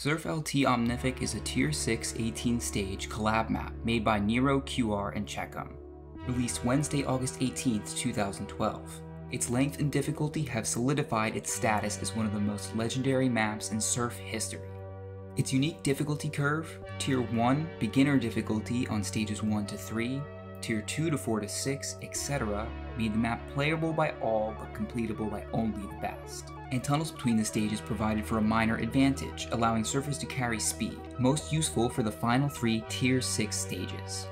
Surf LT Omnific is a Tier 6 18-stage collab map made by Nero, QR, and Checkem. Released Wednesday, August 18, 2012. Its length and difficulty have solidified its status as one of the most legendary maps in surf history. Its unique difficulty curve, Tier 1 beginner difficulty on stages 1 to 3, Tier 2 to 4 to 6, etc., made the map playable by all but completable by only the best. And tunnels between the stages provided for a minor advantage, allowing surfers to carry speed, most useful for the final three Tier 6 stages.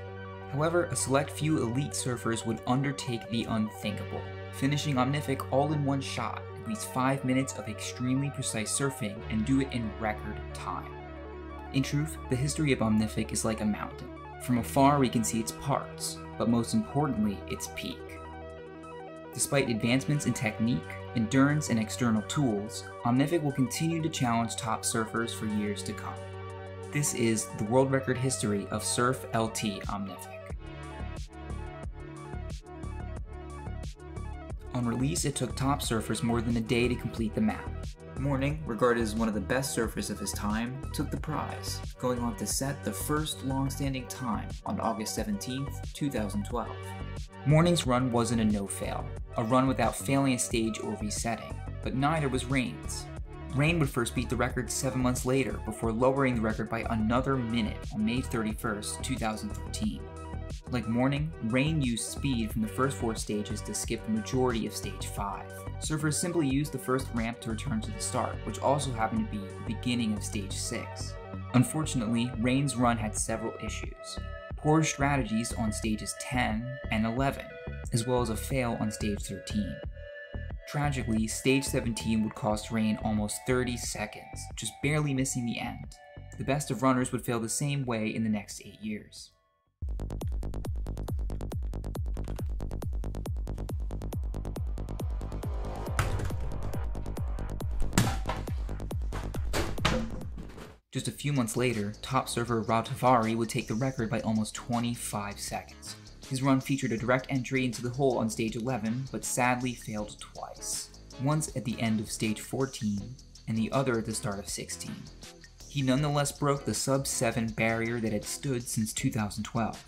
However, a select few elite surfers would undertake the unthinkable, finishing Omnific all in one shot, at least 5 minutes of extremely precise surfing, and do it in record time. In truth, the history of Omnific is like a mountain. From afar we can see its parts, but most importantly, its peak. Despite advancements in technique, endurance, and external tools, Omnific will continue to challenge top surfers for years to come. This is the world record history of Surf LT Omnific. On release, it took top surfers more than a day to complete the map. Morning, regarded as one of the best surfers of his time, took the prize, going on to set the first long-standing time on August 17, 2012. Morning's run wasn't a no-fail, a run without failing a stage or resetting, but neither was Rain's. Rain would first beat the record 7 months later before lowering the record by another minute on May 31, 2013. Like Morning, Rain used speed from the first 4 stages to skip the majority of stage 5. Surfers simply used the first ramp to return to the start, which also happened to be the beginning of stage 6. Unfortunately, Rain's run had several issues. Poor strategies on stages 10 and 11, as well as a fail on stage 13. Tragically, stage 17 would cost Rain almost 30 seconds, just barely missing the end. The best of runners would fail the same way in the next 8 years. Just a few months later, top surfer Rav Tavari would take the record by almost 25 seconds. His run featured a direct entry into the hole on stage 11, but sadly failed twice. Once at the end of stage 14, and the other at the start of 16. He nonetheless broke the sub-7 barrier that had stood since 2012.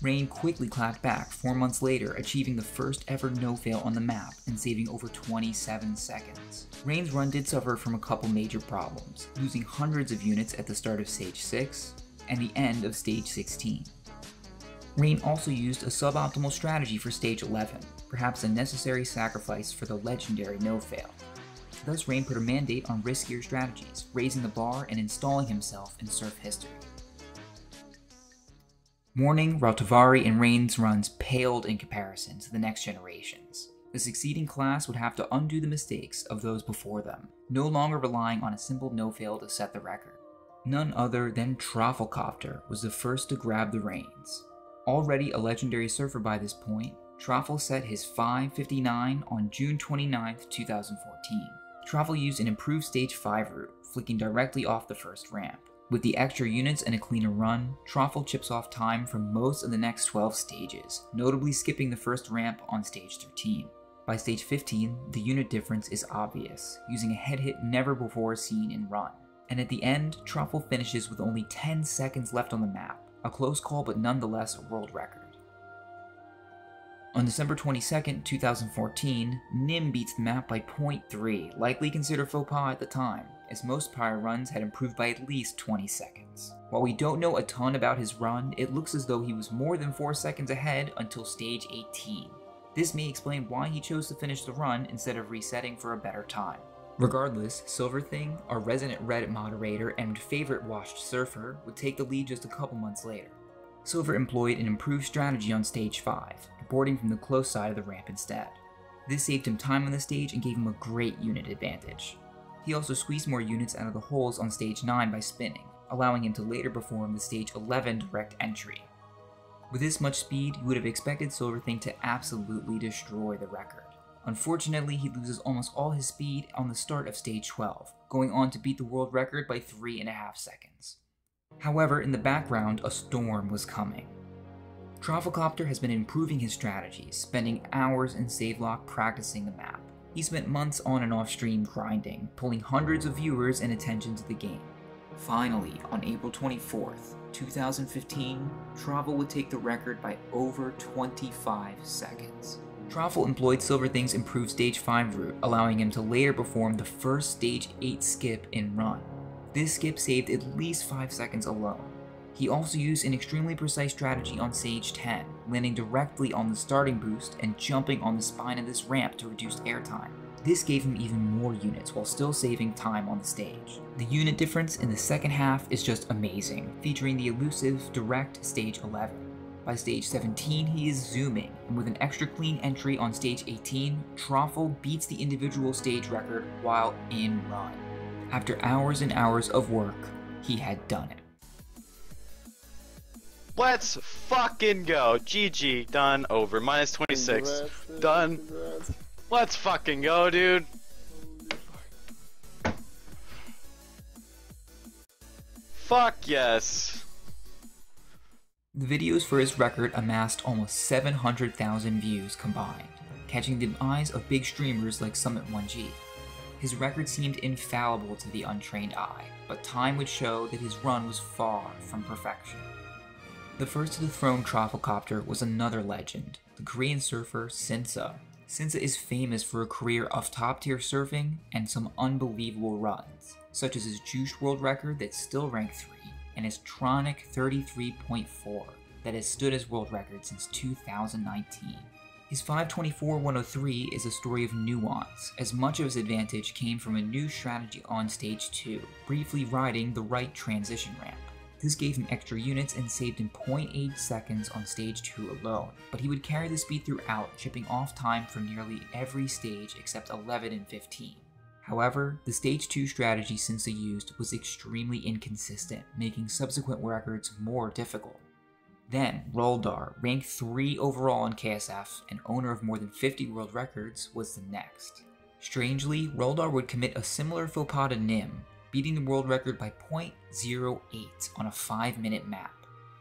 Rain quickly clapped back 4 months later, achieving the first ever no-fail on the map and saving over 27 seconds. Rain's run did suffer from a couple major problems, losing hundreds of units at the start of stage 6 and the end of stage 16. Rain also used a suboptimal strategy for stage 11, perhaps a necessary sacrifice for the legendary no-fail. Thus, Rain put a mandate on riskier strategies, raising the bar and installing himself in surf history. Morning, Rav Tavari, and Rain's runs paled in comparison to the next generations. The succeeding class would have to undo the mistakes of those before them, no longer relying on a simple no-fail to set the record. None other than Troflecopter was the first to grab the reins. Already a legendary surfer by this point, Trofle set his 5.59 on June 29, 2014. Trofle used an improved stage 5 route, flicking directly off the first ramp. With the extra units and a cleaner run, Trofle chips off time from most of the next 12 stages, notably skipping the first ramp on stage 13. By stage 15, the unit difference is obvious, using a head hit never before seen in run. And at the end, Trofle finishes with only 10 seconds left on the map, a close call but nonetheless a world record. On December 22, 2014, Nim beats the map by 0.3, likely considered faux pas at the time, as most prior runs had improved by at least 20 seconds. While we don't know a ton about his run, it looks as though he was more than 4 seconds ahead until stage 18. This may explain why he chose to finish the run instead of resetting for a better time. Regardless, Silverthing, our resident Reddit moderator and favorite washed surfer, would take the lead just a couple months later. Silver employed an improved strategy on stage 5, boarding from the close side of the ramp instead. This saved him time on the stage and gave him a great unit advantage. He also squeezed more units out of the holes on stage 9 by spinning, allowing him to later perform the stage 11 direct entry. With this much speed, you would have expected Silverthing to absolutely destroy the record. Unfortunately, he loses almost all his speed on the start of stage 12, going on to beat the world record by 3.5 seconds. However, in the background, a storm was coming. Troflecopter has been improving his strategies, spending hours in Savelock practicing the map. He spent months on and off stream grinding, pulling hundreds of viewers and attention to the game. Finally, on April 24th, 2015, Trofle would take the record by over 25 seconds. Trofle employed Silverthing's improved Stage 5 route, allowing him to later perform the first Stage 8 skip in run. This skip saved at least 5 seconds alone. He also used an extremely precise strategy on Stage 10, landing directly on the starting boost and jumping on the spine of this ramp to reduce airtime. This gave him even more units while still saving time on the stage. The unit difference in the second half is just amazing, featuring the elusive direct Stage 11. By Stage 17, he is zooming, and with an extra clean entry on Stage 18, Trofle beats the individual stage record while in run. After hours and hours of work, he had done it. Let's fucking go. GG, done, over. Minus 26. Congrats, done. Congrats. Let's fucking go, dude. Fuck yes. The videos for his record amassed almost 700,000 views combined, catching the eyes of big streamers like Summit1G. His record seemed infallible to the untrained eye, but time would show that his run was far from perfection. The first to dethrone Troflecopter was another legend, the Korean surfer Sinsa. Sinsa is famous for a career of top-tier surfing and some unbelievable runs, such as his Juice World record that's still ranked 3, and his Tronic 33.4 that has stood as world record since 2019. His 524.103 is a story of nuance, as much of his advantage came from a new strategy on Stage 2, briefly riding the right transition ramp. This gave him extra units and saved him 0.8 seconds on Stage 2 alone, but he would carry the speed throughout, chipping off time from nearly every stage except 11 and 15. However, the Stage 2 strategy Sinsa used was extremely inconsistent, making subsequent records more difficult. Then, Rulldar, ranked 3 overall in KSF and owner of more than 50 world records, was the next. Strangely, Rulldar would commit a similar faux pas to Nim, beating the world record by 0.08 on a 5-minute map.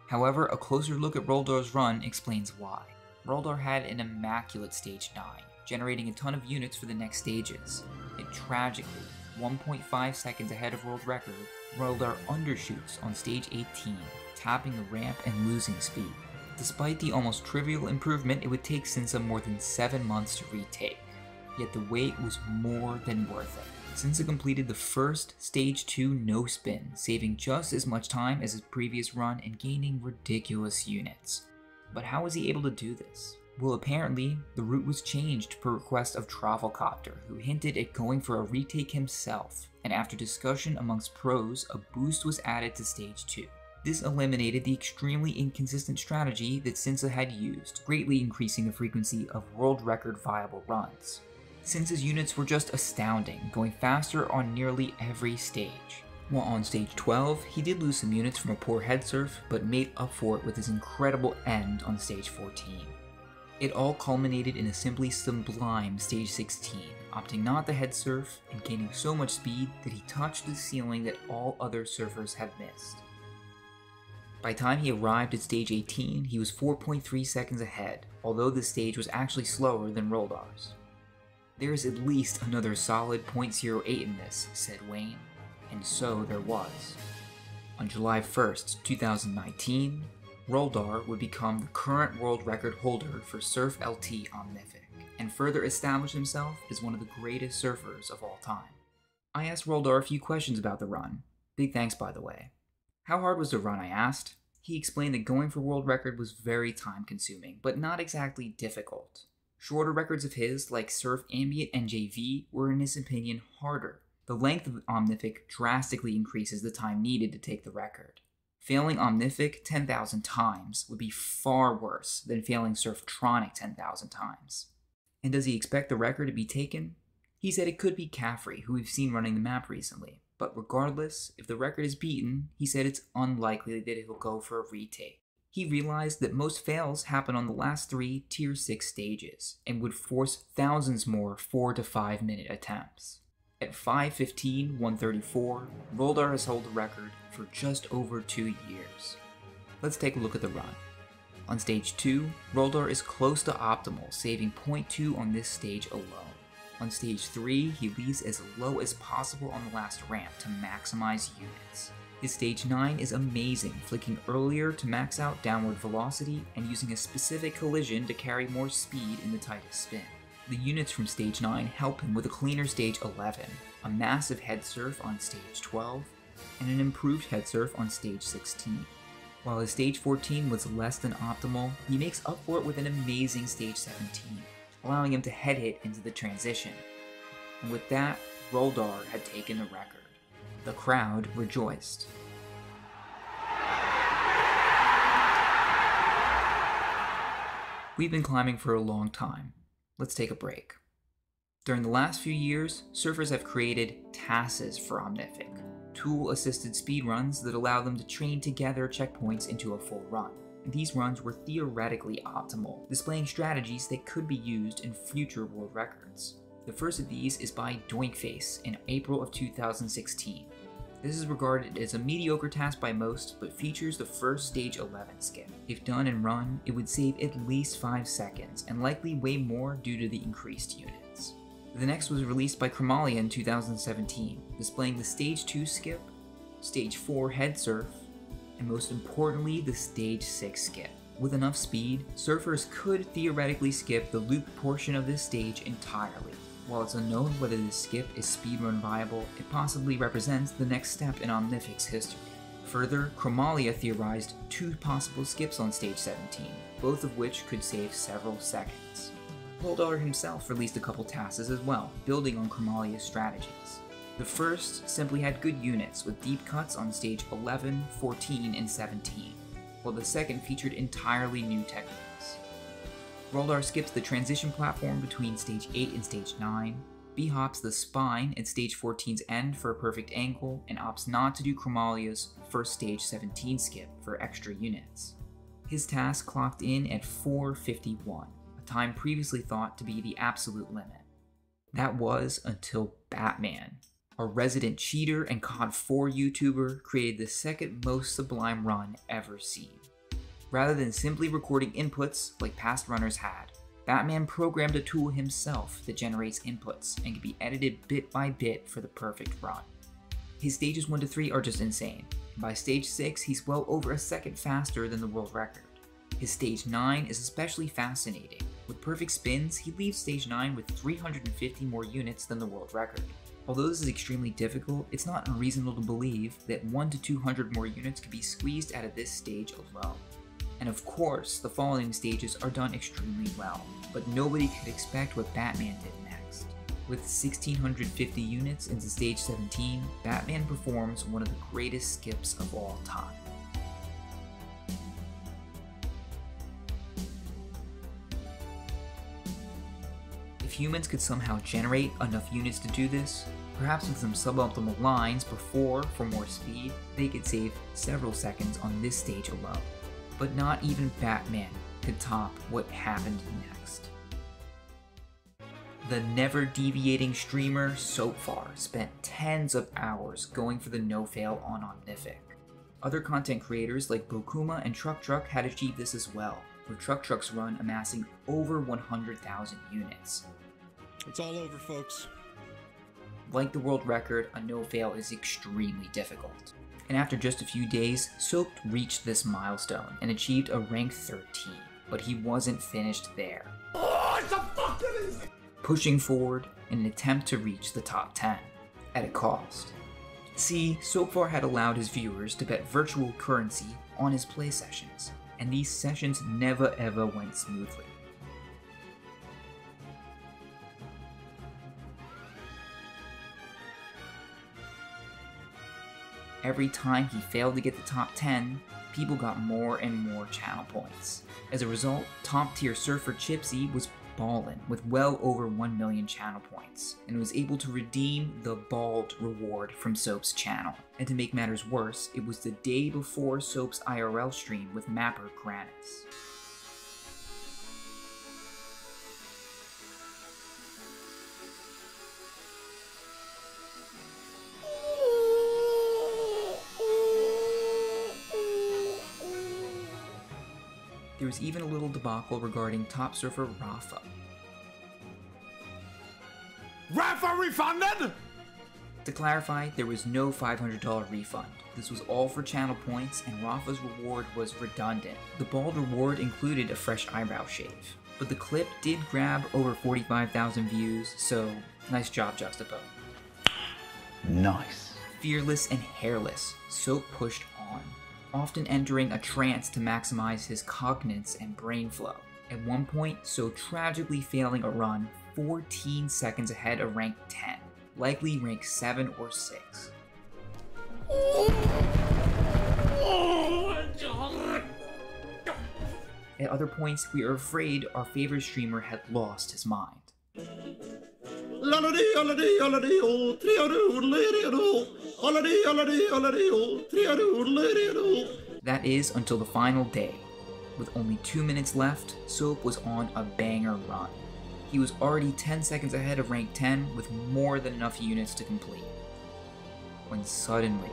However, a closer look at Rulldar's run explains why. Rulldar had an immaculate Stage 9, generating a ton of units for the next stages. And tragically, 1.5 seconds ahead of world record, Rulldar undershoots on Stage 18, tapping the ramp and losing speed. Despite the almost trivial improvement, it would take Sinsa more than 7 months to retake. Yet the wait was more than worth it. Sinsa completed the first Stage 2 no-spin, saving just as much time as his previous run and gaining ridiculous units. But how was he able to do this? Well, apparently, the route was changed per request of Troflecopter, who hinted at going for a retake himself, and after discussion amongst pros, a boost was added to Stage 2. This eliminated the extremely inconsistent strategy that Sinsa had used, greatly increasing the frequency of world record viable runs. Sinsa's units were just astounding, going faster on nearly every stage. While on Stage 12, he did lose some units from a poor head surf, but made up for it with his incredible end on Stage 14. It all culminated in a simply sublime Stage 16, opting not the head surf and gaining so much speed that he touched the ceiling that all other surfers had missed. By the time he arrived at Stage 18, he was 4.3 seconds ahead, although the stage was actually slower than Rulldar's. There is at least another solid 0.08 in this, said Wayne, and so there was. On July 1st, 2019, Rulldar would become the current world record holder for Surf LT Omnific, and further establish himself as one of the greatest surfers of all time. I asked Rulldar a few questions about the run. Big thanks, by the way. How hard was the run, I asked. He explained that going for world record was very time-consuming, but not exactly difficult. Shorter records of his, like Surf Ambient and JV, were in his opinion harder. The length of Omnific drastically increases the time needed to take the record. Failing Omnific 10,000 times would be far worse than failing Surftronic 10,000 times. And does he expect the record to be taken? He said it could be Caffrey, who we've seen running the map recently. But regardless, if the record is beaten, he said it's unlikely that it will go for a retake. He realized that most fails happen on the last 3 Tier 6 stages, and would force thousands more 4 to 5 minute attempts. At 5:15.134, Rulldar has held the record for just over 2 years. Let's take a look at the run. On Stage 2, Rulldar is close to optimal, saving 0.2 on this stage alone. On Stage 3, he leaves as low as possible on the last ramp to maximize units. His stage 9 is amazing, flicking earlier to max out downward velocity and using a specific collision to carry more speed in the tightest spin. The units from stage 9 help him with a cleaner stage 11, a massive head surf on stage 12, and an improved head surf on stage 16. While his stage 14 was less than optimal, he makes up for it with an amazing stage 17, allowing him to head hit into the transition. And with that, Rulldar had taken the record. The crowd rejoiced. We've been climbing for a long time. Let's take a break. During the last few years, surfers have created TASs for Omnific, tool-assisted speedruns that allow them to train together checkpoints into a full run. These runs were theoretically optimal, displaying strategies that could be used in future world records. The first of these is by Doinkface in April of 2016. This is regarded as a mediocre task by most, but features the first stage 11 skip. If done and run, it would save at least 5 seconds, and likely way more due to the increased units. The next was released by Chromalia in 2017, displaying the stage 2 skip, stage 4 head surf, and most importantly, the stage 6 skip. With enough speed, surfers could theoretically skip the loop portion of this stage entirely. While it's unknown whether this skip is speedrun viable, it possibly represents the next step in Omnific's history. Further, Chromalia theorized 2 possible skips on stage 17, both of which could save several seconds. Rulldar himself released a couple TASs as well, building on Chromalia's strategies. The first simply had good units with deep cuts on stage 11, 14, and 17, while the second featured entirely new techniques. Rulldar skips the transition platform between stage 8 and stage 9, b-hops the spine at stage 14's end for a perfect angle, and opts not to do Chromalia's first stage 17 skip for extra units. His task clocked in at 4:51, a time previously thought to be the absolute limit. That was until Batman, a resident cheater and COD 4 YouTuber, created the second most sublime run ever seen. Rather than simply recording inputs like past runners had, Batman programmed a tool himself that generates inputs and can be edited bit by bit for the perfect run. His stages 1 to 3 are just insane. By stage 6, he's well over a second faster than the world record. His stage 9 is especially fascinating. With perfect spins, he leaves stage 9 with 350 more units than the world record. Although this is extremely difficult, it's not unreasonable to believe that 100 to 200 more units could be squeezed out of this stage alone. And of course, the following stages are done extremely well, but nobody could expect what Batman did next. With 1,650 units into stage 17, Batman performs one of the greatest skips of all time. If humans could somehow generate enough units to do this, perhaps with some suboptimal lines before for more speed, they could save several seconds on this stage alone. But not even Batman could top what happened next. The never-deviating streamer Soapvar spent tens of hours going for the no-fail on Omnific. Other content creators like Bukuma and Truck Truck had achieved this as well, with Truck Truck's run amassing over 100,000 units. It's all over, folks. Like the world record, a no-fail is extremely difficult. And after just a few days, Soap reached this milestone and achieved a rank 13, but he wasn't finished there. What the fuck is this? Pushing forward in an attempt to reach the top 10, at a cost. See, Soapvar had allowed his viewers to bet virtual currency on his play sessions, and these sessions never ever went smoothly. Every time he failed to get the top 10, people got more and more channel points. As a result, top-tier surfer Chipsy was ballin' with well over 1 million channel points, and was able to redeem the bald reward from Soap's channel. And to make matters worse, it was the day before Soap's IRL stream with mapper Granis. There was even a little debacle regarding top surfer Rafa. Rafa refunded? To clarify, there was no $500 refund. This was all for channel points, and Rafa's reward was redundant. The bald reward included a fresh eyebrow shave. But the clip did grab over 45,000 views, so nice job, Juxtapose. Nice. Fearless and hairless, Soap pushed on, often entering a trance to maximize his cognizance and brain flow. At one point, Soap tragically failing a run 14 seconds ahead of rank 10, likely rank 7 or 6. At other points, we are afraid our favorite streamer had lost his mind. That is until the final day. With only 2 minutes left, Soap was on a banger run. He was already 10 seconds ahead of rank 10 with more than enough units to complete. When suddenly,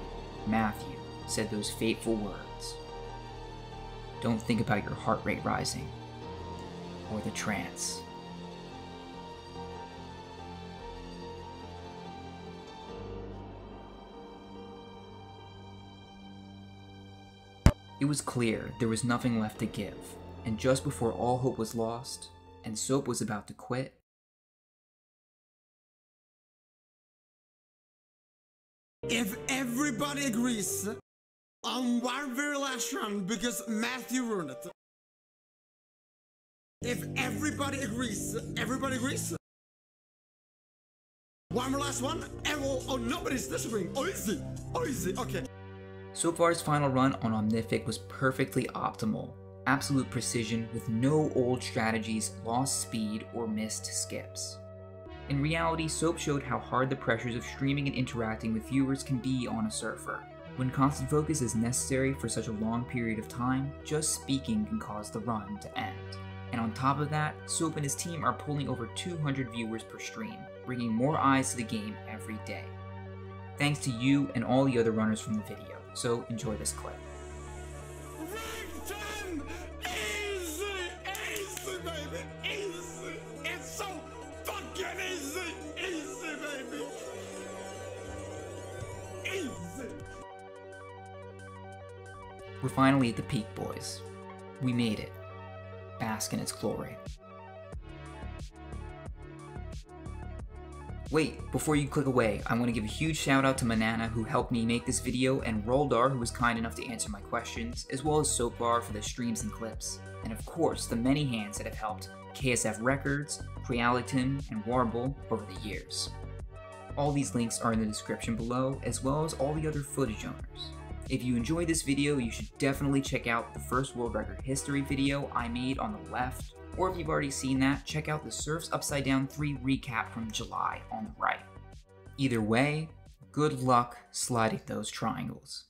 Matthew said those fateful words. Don't think about your heart rate rising, or the trance. It was clear there was nothing left to give, and just before all hope was lost, and Soap was about to quit. If everybody agrees on one very last run because Matthew ruined it. If everybody agrees. One more last one, and nobody's disagreeing. Oh, easy. Oh, easy. Okay. Soapvar's final run on Omnific was perfectly optimal. Absolute precision with no old strategies, lost speed, or missed skips. In reality, Soap showed how hard the pressures of streaming and interacting with viewers can be on a surfer. When constant focus is necessary for such a long period of time, just speaking can cause the run to end. And on top of that, Soap and his team are pulling over 200 viewers per stream, bringing more eyes to the game every day. Thanks to you and all the other runners from the video, so enjoy this clip. We're finally at the peak, boys. We made it. Bask in its glory. Wait, before you click away, I want to give a huge shout out to Manana who helped me make this video, and Rulldar who was kind enough to answer my questions, as well as Soapvar for the streams and clips, and of course the many hands that have helped KSF Records, Crealiton, and Warble over the years. All these links are in the description below, as well as all the other footage owners. If you enjoyed this video, you should definitely check out the first world record history video I made on the left, or if you've already seen that, check out the Surf's Upside Down 3 recap from July on the right. Either way, good luck sliding those triangles.